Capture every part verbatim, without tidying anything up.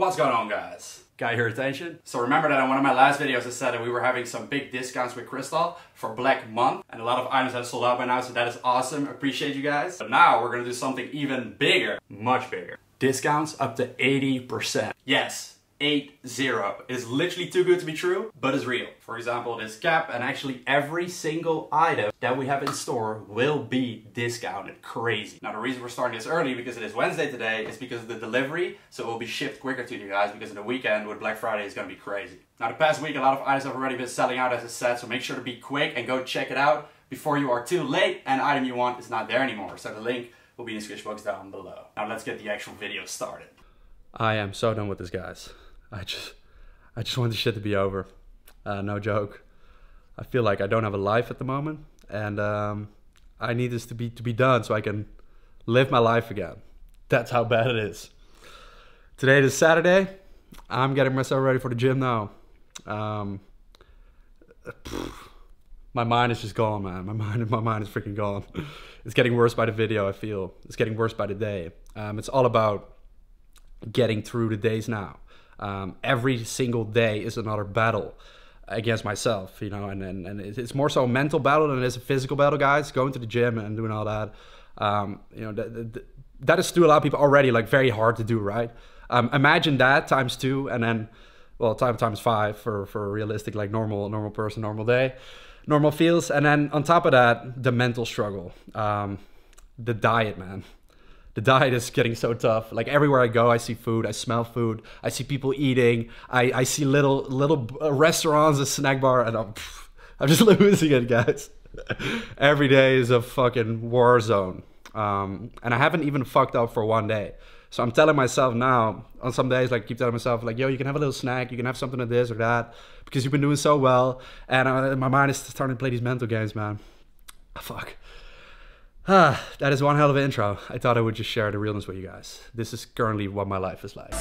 What's going on, guys? Got your attention? So remember that in one of my last videos I said that we were having some big discounts with Crystal for Black Month, and a lot of items have sold out by now, so that is awesome. Appreciate you guys. But now we're gonna do something even bigger, much bigger. Discounts up to eighty percent. Yes. eight zero is literally too good to be true, but it's real. For example, this cap, and actually every single item that we have in store will be discounted. Crazy. Now the reason we're starting this early, because it is Wednesday today, is because of the delivery, so it will be shipped quicker to you guys, because in the weekend with Black Friday is gonna be crazy. Now the past week a lot of items have already been selling out, as I said, so make sure to be quick and go check it out before you are too late and the item you want is not there anymore. So the link will be in the description box down below. Now let's get the actual video started. I am so done with this, guys. I just, I just want this shit to be over. Uh, no joke. I feel like I don't have a life at the moment, and um, I need this to be to be done so I can live my life again. That's how bad it is. Today is Saturday. I'm getting myself ready for the gym now. Um, pff, my mind is just gone, man. My mind, my mind is freaking gone. It's getting worse by the video. I feel it's getting worse by the day. Um, it's all about getting through the days now. Um, every single day is another battle against myself, you know, and, and, and it's more so a mental battle than it is a physical battle, guys. Going to the gym and doing all that, um, you know, th th that is to a lot of people already like very hard to do, right? Um, imagine that times two, and then, well, time times five for, for a realistic, like normal, normal person, normal day, normal feels. And then on top of that, the mental struggle, um, the diet, man. The diet is getting so tough. Like everywhere I go, I see food, I smell food, I see people eating, I, I see little little restaurants, a snack bar, and I'm, pff, I'm just losing it, guys. Every day is a fucking war zone. Um, and I haven't even fucked up for one day. So I'm telling myself now, on some days, like keep telling myself, like, yo, you can have a little snack, you can have something of like this or that, because you've been doing so well. And uh, my mind is starting to play these mental games, man. Fuck. Ah, that is one hell of an intro. I thought I would just share the realness with you guys. This is currently what my life is like.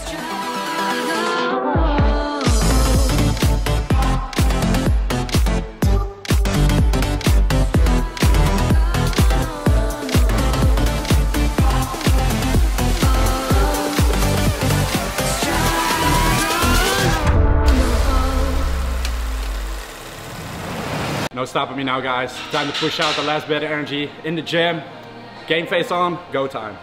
No stopping me now, guys. Time to push out the last bit of energy in the gym. Game face on, go time.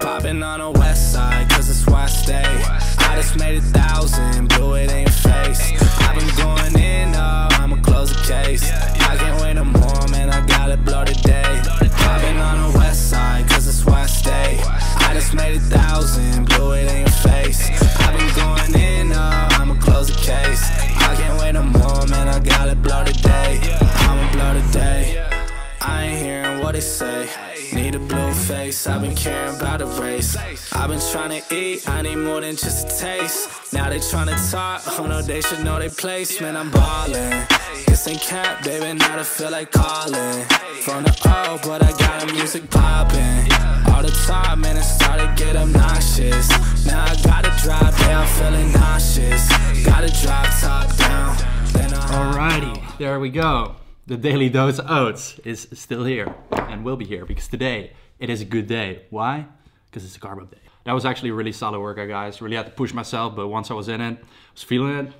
Popping on a west side, cause it's where I stay. I just made a thousand, blew it in your face. I've been going in, uh, I'ma close the case. I can't wait no more, man, I gotta blow today. Popping on a west side, cause it's where I stay. I just made a thousand, blew it in your face. I've been going in, uh, I'ma close the case. I can't wait no more, man, I gotta blow today. I'ma blow today. I ain't hearing what they say. Need a blue face, I've been caring about the race. I've been trying to eat, I need more than just a taste. Now they trying to talk, oh no, they should know their place. Man, I'm ballin', this ain't cap, baby, now I feel like calling. From the O, but I got the music poppin'. All the time, man, it started get obnoxious. Now I gotta drive down, feeling nauseous. Gotta drive top down. Alrighty, there we go. The Daily Dose Oats is still here and will be here, because today it is a good day. Why? Because it's a carb up day. That was actually a really solid workout, guys. Really had to push myself, but once I was in it, I was feeling it.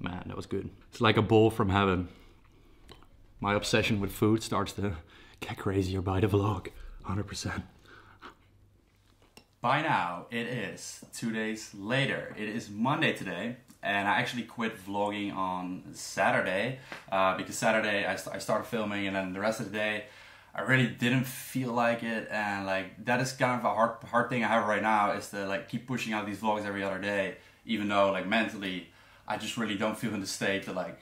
Man, that was good. It's like a bowl from heaven. My obsession with food starts to get crazier by the vlog, one hundred percent. By now, it is two days later. It is Monday today. And I actually quit vlogging on Saturday, uh, because Saturday I, st I started filming, and then the rest of the day I really didn't feel like it. And like that is kind of a hard hard thing I have right now, is to like keep pushing out these vlogs every other day, even though like mentally I just really don't feel in the state to like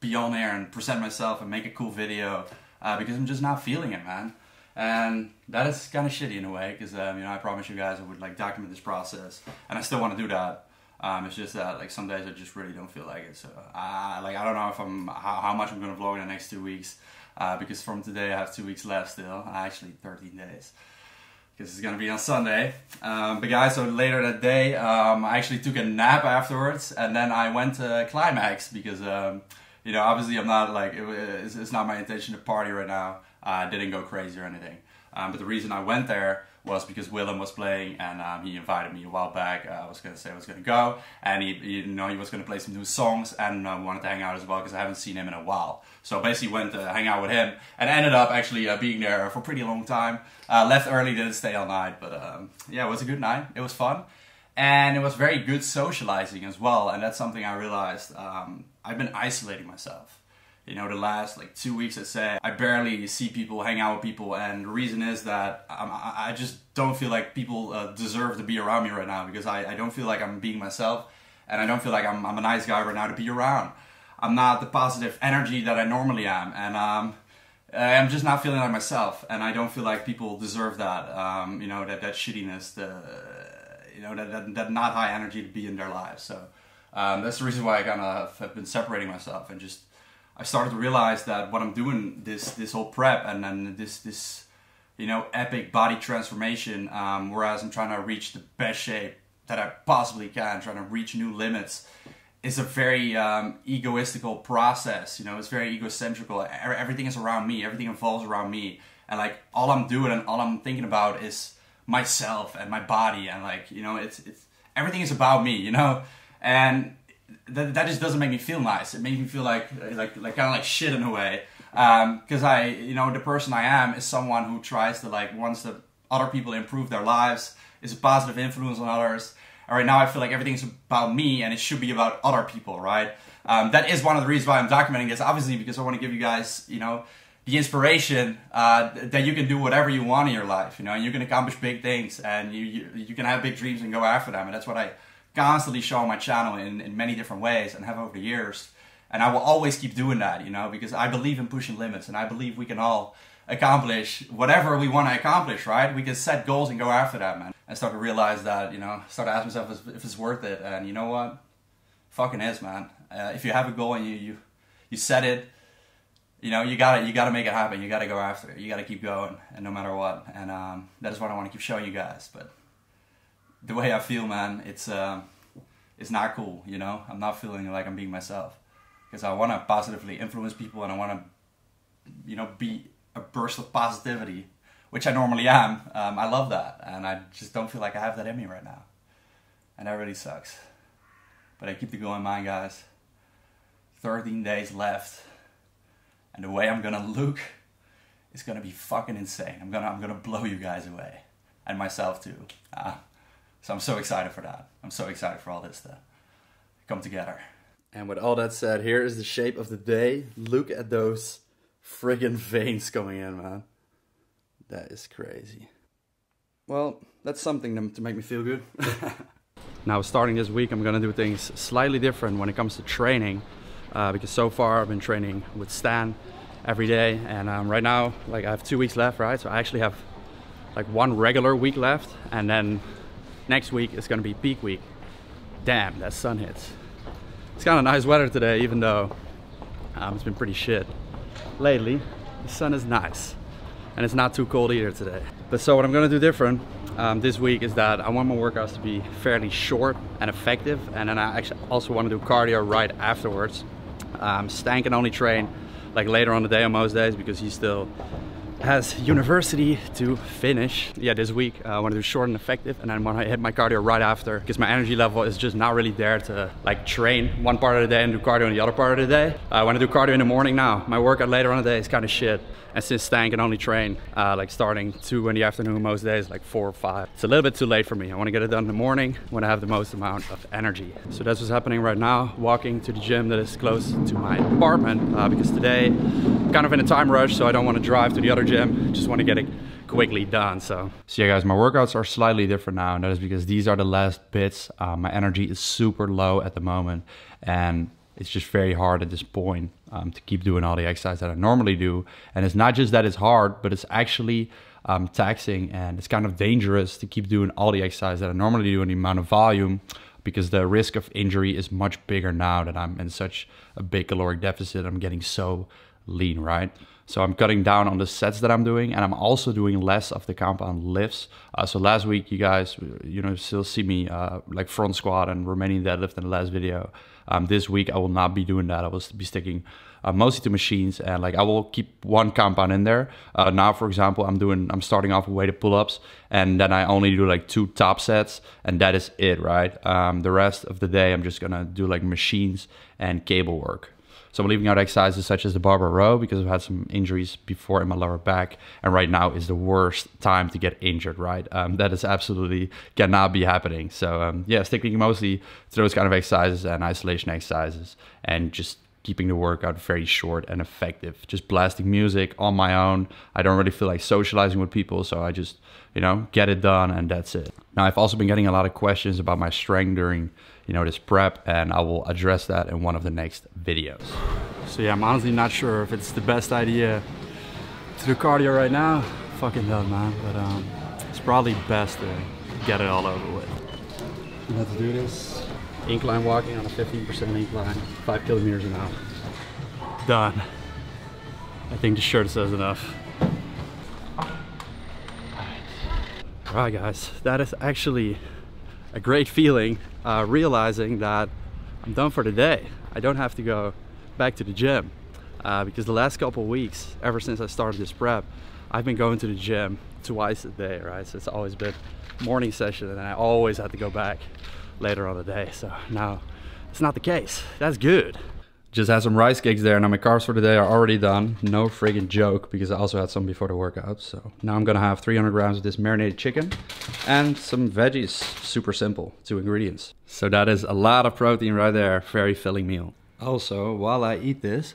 be on there and present myself and make a cool video, uh, because I'm just not feeling it, man. And that is kind of shitty in a way, because um, you know, I promised you guys I would like document this process, and I still want to do that. Um, it's just that like some days I just really don't feel like it, so I uh, like I don't know if I'm how, how much I'm gonna vlog in the next two weeks uh, because from today I have two weeks left still, actually thirteen days, because it's gonna be on Sunday. Um, but guys, so later that day um, I actually took a nap afterwards, and then I went to Climax because um, you know, obviously I'm not like, it, it's, it's not my intention to party right now. I uh, didn't go crazy or anything. Um, but the reason I went there was because Willem was playing, and um, he invited me a while back. Uh, I was going to say I was going to go, and he, you know, he was going to play some new songs, and I uh, wanted to hang out as well because I haven't seen him in a while. So I basically went to hang out with him, and ended up actually uh, being there for a pretty long time. Uh, left early, didn't stay all night, but um, yeah, it was a good night. It was fun, and it was very good socializing as well, and that's something I realized. Um, I've been isolating myself. You know, the last like two weeks, I'd say, I barely see people, hang out with people, and the reason is that I'm, I just don't feel like people uh, deserve to be around me right now, because I, I don't feel like I'm being myself, and I don't feel like I'm, I'm a nice guy right now to be around. I'm not the positive energy that I normally am, and um, I'm just not feeling like myself, and I don't feel like people deserve that, um, you know, that, that shittiness, the, you know, that, that, that not high energy to be in their lives. So um, that's the reason why I kind of have been separating myself, and just I started to realize that what I'm doing, this this whole prep and then this this you know epic body transformation, um, whereas I'm trying to reach the best shape that I possibly can, trying to reach new limits, is a very um, egoistical process. You know, it's very egocentrical. Everything is around me. Everything involves around me, and like all I'm doing and all I'm thinking about is myself and my body, and like you know, it's it's everything is about me. You know, and That, that just doesn't make me feel nice. It makes me feel like like like kind of like shit in a way, because um, I you know the person I am is someone who tries to like wants that other people improve their lives, is a positive influence on others. And right now I feel like everything's about me and it should be about other people, right? Um, that is one of the reasons why I'm documenting this, obviously, because I want to give you guys you know the inspiration uh, that you can do whatever you want in your life, you know, and you can accomplish big things, and you you, you can have big dreams and go after them, and that's what I constantly show on my channel in, in many different ways and have over the years, and I will always keep doing that, you know, because I believe in pushing limits, and I believe we can all accomplish whatever we want to accomplish, right? We can set goals and go after that, man. I started to realize that, you know, started to ask myself if it's worth it, and you know what? Fucking is, man. Uh, if you have a goal and you, you you set it, you know, you gotta you gotta make it happen. You gotta go after it. You gotta keep going, and no matter what. And um, that is what I want to keep showing you guys, but. The way I feel, man, it's uh, it's not cool, you know? I'm not feeling like I'm being myself. Because I want to positively influence people, and I want to, you know, be a burst of positivity, which I normally am. Um, I love that, and I just don't feel like I have that in me right now. And that really sucks. But I keep the goal in mind, guys. thirteen days left, and the way I'm going to look is going to be fucking insane. I'm going to I'm gonna blow you guys away, and myself too. Uh, So I'm so excited for that. I'm so excited for all this to come together. And with all that said, here is the shape of the day. Look at those friggin' veins coming in, man. That is crazy. Well, that's something to make me feel good. Now, starting this week, I'm gonna do things slightly different when it comes to training, uh, because so far I've been training with Stan every day, and um, right now, like I have two weeks left, right? So I actually have like one regular week left, and then next week is gonna be peak week. Damn, that sun hits. It's kind of nice weather today, even though um, it's been pretty shit lately. The sun is nice, and it's not too cold either today. But so what I'm gonna do different um, this week is that I want my workouts to be fairly short and effective, and then I actually also want to do cardio right afterwards. Um, Stan can only train like later on the day on most days because he still has university to finish. Yeah, this week uh, I want to do short and effective, and then when I hit my cardio right after, because my energy level is just not really there to like train one part of the day and do cardio on the other part of the day. I want to do cardio in the morning now. My workout later on the day is kind of shit, and since Stan can only train uh, like starting two in the afternoon most days, like four or five, it's a little bit too late for me. I want to get it done in the morning when I have the most amount of energy. So that's what's happening right now, walking to the gym that is close to my apartment, uh, because today I'm kind of in a time rush, so I don't want to drive to the other gym, just want to get it quickly done. So so yeah guys, my workouts are slightly different now, and that is because these are the last bits. Uh, my energy is super low at the moment, and it's just very hard at this point um, to keep doing all the exercise that I normally do. And it's not just that it's hard, but it's actually um, taxing, and it's kind of dangerous to keep doing all the exercise that I normally do in the amount of volume, because the risk of injury is much bigger now that I'm in such a big caloric deficit. I'm getting so lean, right? So I'm cutting down on the sets that I'm doing, and I'm also doing less of the compound lifts. Uh, so last week, you guys, you know, still see me uh, like front squat and Romanian deadlift in the last video. Um, this week, I will not be doing that. I will be sticking uh, mostly to machines, and like I will keep one compound in there. Uh, now, for example, I'm doing, I'm starting off with weighted pull-ups, and then I only do like two top sets, and that is it, right? Um, the rest of the day, I'm just gonna do like machines and cable work. So I'm leaving out exercises such as the barbell row because I've had some injuries before in my lower back, and right now is the worst time to get injured, right? Um, that is absolutely cannot be happening. So um, yeah, sticking mostly to those kind of exercises and isolation exercises, and just keeping the workout very short and effective. Just blasting music on my own. I don't really feel like socializing with people, so I just, you know, get it done, and that's it. Now, I've also been getting a lot of questions about my strength during, you know, this prep, and I will address that in one of the next videos. So yeah, I'm honestly not sure if it's the best idea to do cardio right now. Fucking hell, man, but um, it's probably best to get it all over with. I'm about to do this. Incline walking on a fifteen percent incline, five kilometers an hour. Done. I think the shirt says enough. All right, all right guys, that is actually a great feeling, uh, realizing that I'm done for the day. I don't have to go back to the gym uh, because the last couple of weeks, ever since I started this prep, I've been going to the gym twice a day, right? So it's always been morning session, and I always had to go back later on the day. So now it's not the case. That's good. Just had some rice cakes there. Now my carbs for the day are already done. No friggin' joke, because I also had some before the workout. So now I'm gonna have three hundred grams of this marinated chicken and some veggies. Super simple, two ingredients. So that is a lot of protein right there. Very filling meal. Also, while I eat this,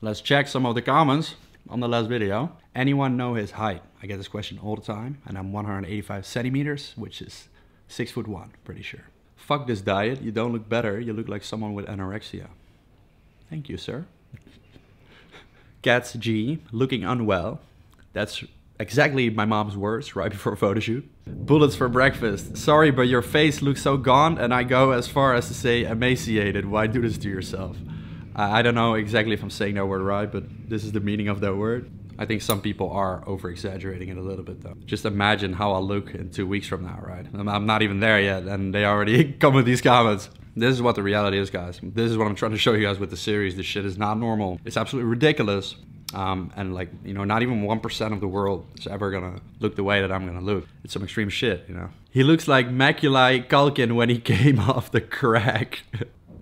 let's check some of the comments on the last video. Anyone know his height? I get this question all the time, and I'm one hundred eighty-five centimeters, which is Six foot one, pretty sure. Fuck this diet, you don't look better, you look like someone with anorexia. Thank you, sir. Cats G, looking unwell. That's exactly my mom's words right before photo shoot. Bullets for breakfast. Sorry, but your face looks so gaunt, and I go as far as to say emaciated. Why do this to yourself? I, I don't know exactly if I'm saying that word right, but this is the meaning of that word. I think some people are over-exaggerating it a little bit though. Just imagine how I'll look in two weeks from now, right? I'm not even there yet, and they already come with these comments. This is what the reality is, guys. This is what I'm trying to show you guys with the series. This shit is not normal. It's absolutely ridiculous. Um, and like, you know, not even one percent of the world is ever gonna look the way that I'm gonna look. It's some extreme shit, you know? He looks like Macaulay Culkin when he came off the crack.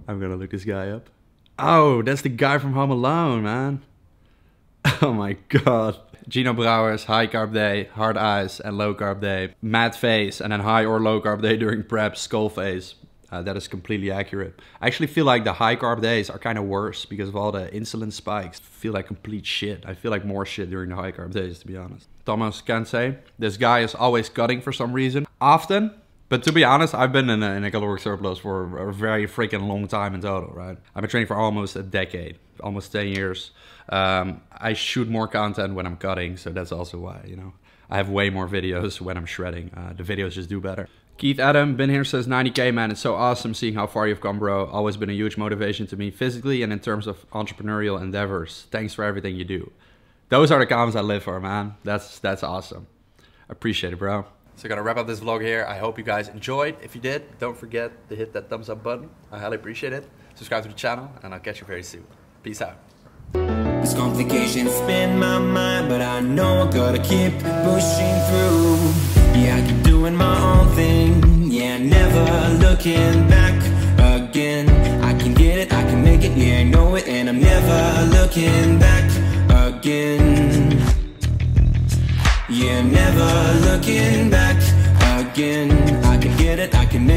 I'm gonna look this guy up. Oh, that's the guy from Home Alone, man. Oh my god. Gino Browers, high carb day, hard eyes and low carb day, mad face, and then high or low carb day during prep, skull face. Uh, that is completely accurate. I actually feel like the high carb days are kind of worse because of all the insulin spikes. I feel like complete shit. I feel like more shit during the high carb days, to be honest. Thomas can say, this guy is always cutting for some reason. Often. But to be honest, I've been in a, in a caloric surplus for a very freaking long time in total, right? I've been training for almost a decade, almost ten years. Um, I shoot more content when I'm cutting, so that's also why, you know. I have way more videos when I'm shredding. Uh, the videos just do better. Keith Adam, been here since ninety K, man. It's so awesome seeing how far you've come, bro. Always been a huge motivation to me physically and in terms of entrepreneurial endeavors. Thanks for everything you do. Those are the comments I live for, man. That's, that's awesome. Appreciate it, bro. So gonna wrap up this vlog here. I hope you guys enjoyed. If you did, don't forget to hit that thumbs up button. I highly appreciate it. Subscribe to the channel, and I'll catch you very soon. Peace out. This complication spin my mind, but I know I gotta keep pushing through. Yeah, I keep doing my own thing. Yeah, never looking back again. I can get it, I can make it, yeah, I know it, and I'm never looking back again. Yeah, never looking back again. I can get it, I can make it.